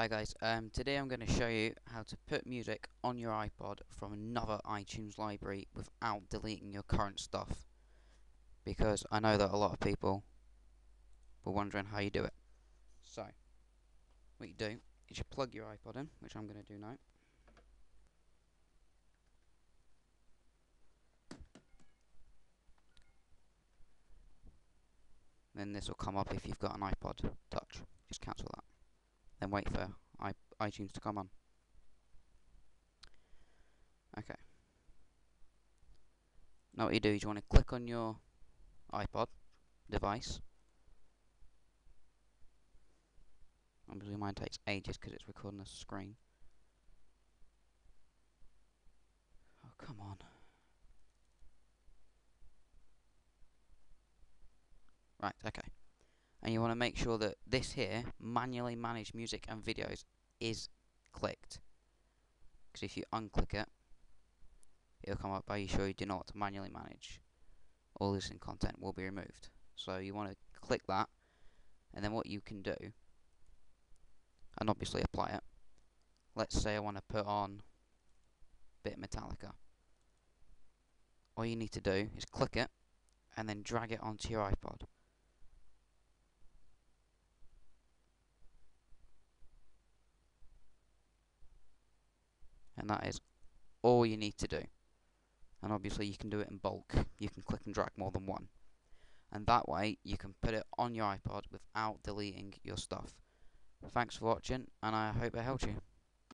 Hi guys, today I'm going to show you how to put music on your iPod from another iTunes library without deleting your current stuff, because I know that a lot of people were wondering how you do it. So, what you do is you plug your iPod in, which I'm going to do now. Then this will come up if you've got an iPod Touch. Just cancel that. Then wait for iTunes to come on. Okay. Now what you do is you want to click on your iPod device. Obviously mine takes ages because it's recording the screen. Oh, come on. Right, okay. And you want to make sure that this here, manually manage music and videos, is clicked. Because if you unclick it, it'll come up, are you sure you do not manually manage? All this content will be removed. So you want to click that, and then what you can do, and obviously apply it. Let's say I want to put on a bit of Metallica. All you need to do is click it, and then drag it onto your iPod. And that is all you need to do. And obviously you can do it in bulk. You can click and drag more than one. And that way you can put it on your iPod without deleting your stuff. Thanks for watching, and I hope it helped you.